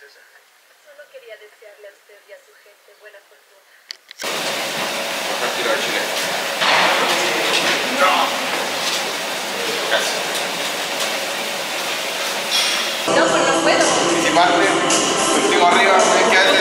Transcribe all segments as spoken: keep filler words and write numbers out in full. Solo quería desearle a usted y a su gente buena fortuna. Vamos a tirar chile. ¡No! Casi. No, pues no puedo. Si parte, último arriba, hay que darle.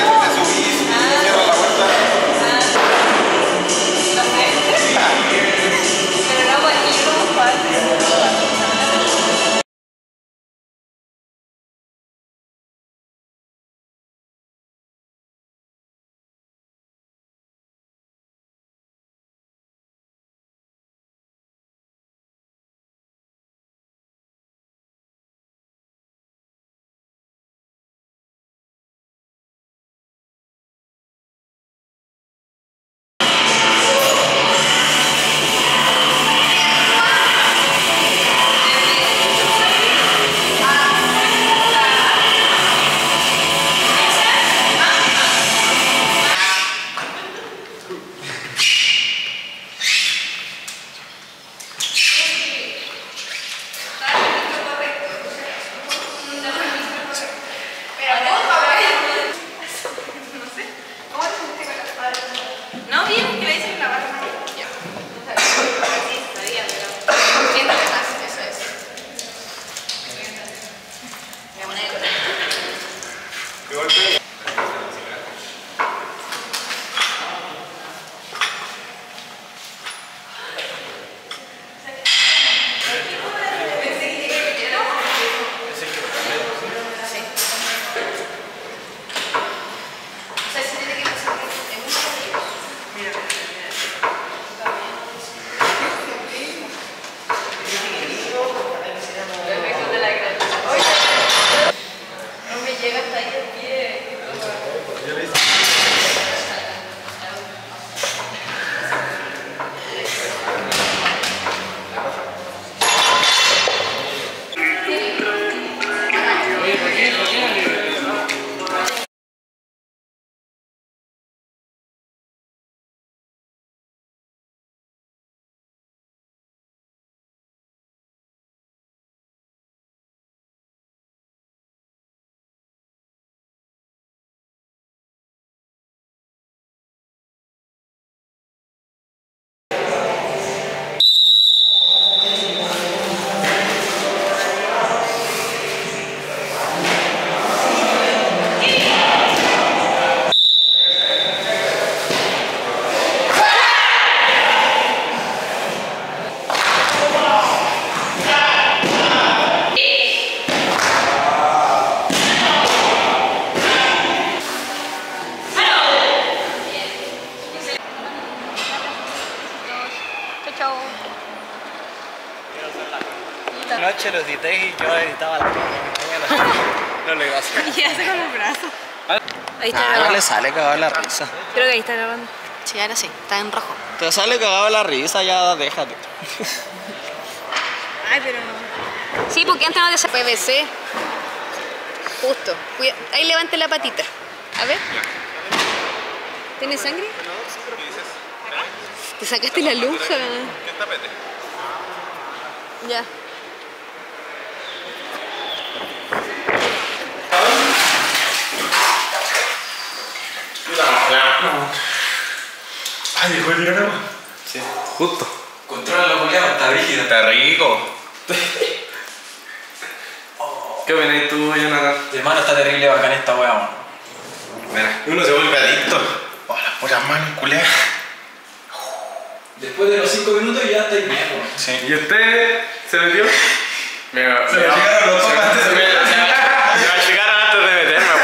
Noche los edité y yo editaba la cámara. No lo iba a hacer. Y hace con los brazos. Ahí está. Ah, no le sale cagada la risa. Creo que ahí está grabando. Sí, ahora sí, está en rojo. Te sale cagada la risa, ya déjate. Ay, pero... Sí, porque antes no te sale P V C. Justo. Cuida... Ahí levante la patita. A ver. ¿Tiene sangre? No, ¿qué dices? ¿Acá? Te sacaste la lonja. ¿Qué tapete? Ya. Ay, dejó el dinero. Sí. Justo. Controla la boleada, está rígida. Está rico. Oh. ¿Qué opinas tú, Jonathan? Hermano, está terrible bacán esta wea, mano. Mira, uno se vuelve adicto. Oh, las puras manos, culea. Después de los cinco minutos ya está bien, sí. ¿Y usted se metió? Mira, se me llegaron los papas antes de meterme. Se me llegaron antes de meterme, weón.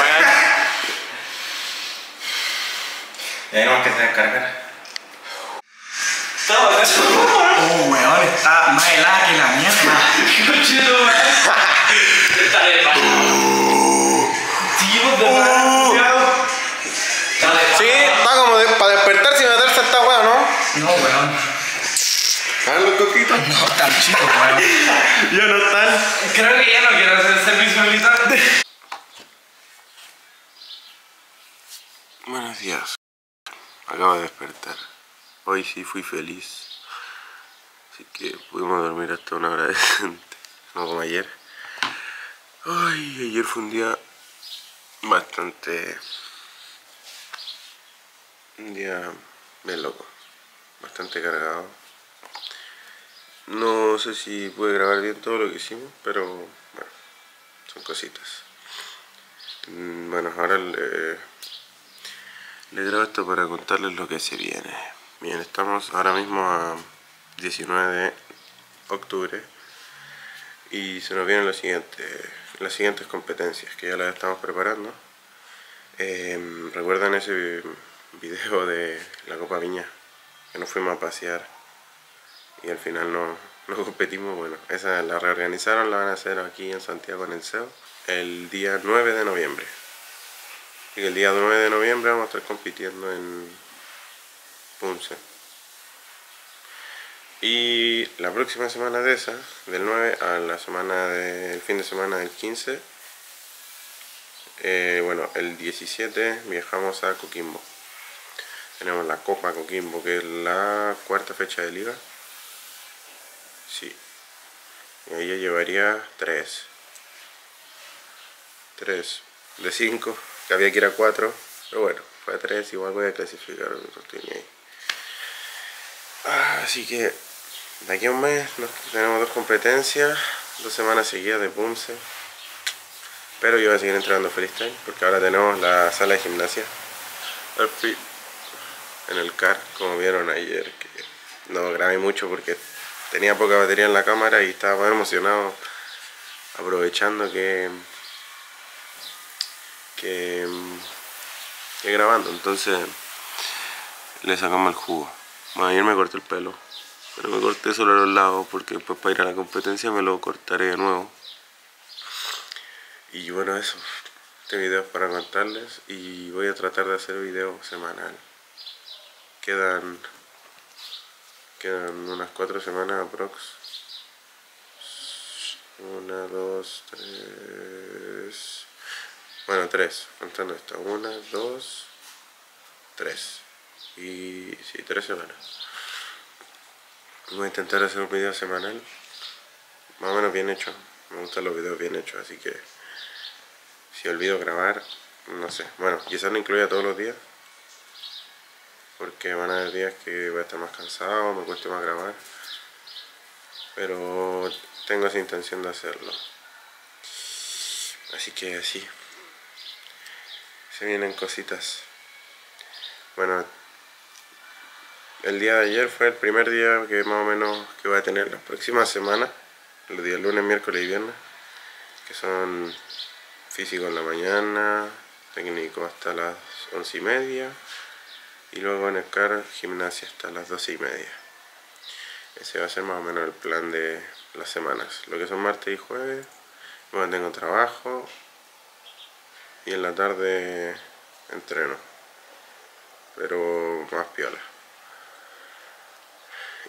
Y ahí nomás que se descargar. Oh, weón, está más helada que la mierda. Qué chido, weón. Está de palo. Tío, de palo. Sí, está como de, para despertarse y matarse a esta weón, ¿no? No, weón. ¿Están los coquitos? No, tan chido, weón. Yo no tan. Creo que ya no quiero hacer servicio militar. Buenos días. Acabo de despertar. Hoy sí fui feliz. Así que pudimos dormir hasta una hora decente, no como ayer. Ay, ayer fue un día bastante, un día bien loco, bastante cargado. No sé si pude grabar bien todo lo que hicimos, pero bueno, son cositas. Bueno, ahora le, le grabo esto para contarles lo que se viene. Bien, estamos ahora mismo a diecinueve de octubre y se nos vienen los siguientes, las siguientes competencias que ya las estamos preparando. Eh, ¿Recuerdan ese video de la Copa Viña? Que nos fuimos a pasear y al final no, no competimos. Bueno, esa la reorganizaron, la van a hacer aquí en Santiago en el C E O el día nueve de noviembre. Y el día nueve de noviembre vamos a estar compitiendo en Poomsae. Y la próxima semana de esa, del nueve a la semana del fin de semana del quince, eh, bueno, el diecisiete viajamos a Coquimbo. Tenemos la Copa Coquimbo, que es la cuarta fecha de liga. Sí. Y ahí yo llevaría tres. tres. De cinco. Que había que ir a cuatro. Pero bueno, fue a tres. Igual voy a clasificar. Ahí. Ah, así que de aquí a un mes nos tenemos dos competencias. Dos semanas seguidas de Poomsae. Pero yo voy a seguir entrenando freestyle. Porque ahora tenemos la sala de gimnasia. En el car, como vieron ayer. Que no grabé mucho porque tenía poca batería en la cámara y estaba más emocionado aprovechando que que, que grabando, entonces le sacamos el jugo. Bueno, ayer me corté el pelo, pero me corté solo a los lados porque después para ir a la competencia me lo cortaré de nuevo. Y bueno, eso, este video es para contarles y voy a tratar de hacer video semanal. Quedan... Quedan unas cuatro semanas aprox. Una, dos, tres. Bueno, tres. Contando esto. Una, dos, tres. Y sí, tres semanas. Voy a intentar hacer un video semanal. Más o menos bien hecho. Me gustan los videos bien hechos, así que si olvido grabar, no sé. Bueno, quizás no incluya todos los días. Porque van a haber días que voy a estar más cansado, me cueste más grabar. Pero tengo esa intención de hacerlo. Así que así. Se vienen cositas. Bueno, el día de ayer fue el primer día que más o menos que voy a tener las próximas semanas. Los días lunes, miércoles y viernes. Que son físico en la mañana, técnico hasta las once y media. Y luego en el car, gimnasia hasta las doce y media. Ese va a ser más o menos el plan de las semanas. Lo que son martes y jueves. Bueno, tengo trabajo. Y en la tarde entreno. Pero más piola.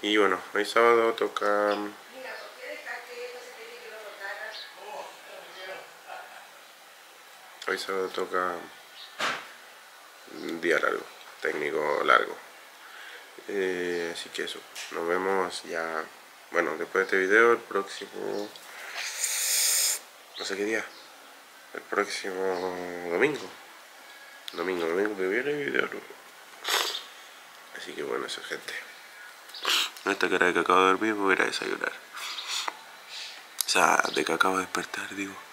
Y bueno, hoy sábado toca... Hoy sábado toca... Un día largo. Técnico largo, eh, así que eso, nos vemos ya, bueno, después de este video el próximo, no sé qué día, el próximo domingo domingo, domingo que viene el video, así que bueno, eso, gente, esta cara de que acabo de dormir voy a ir a desayunar, o sea, de que acabo de despertar, digo.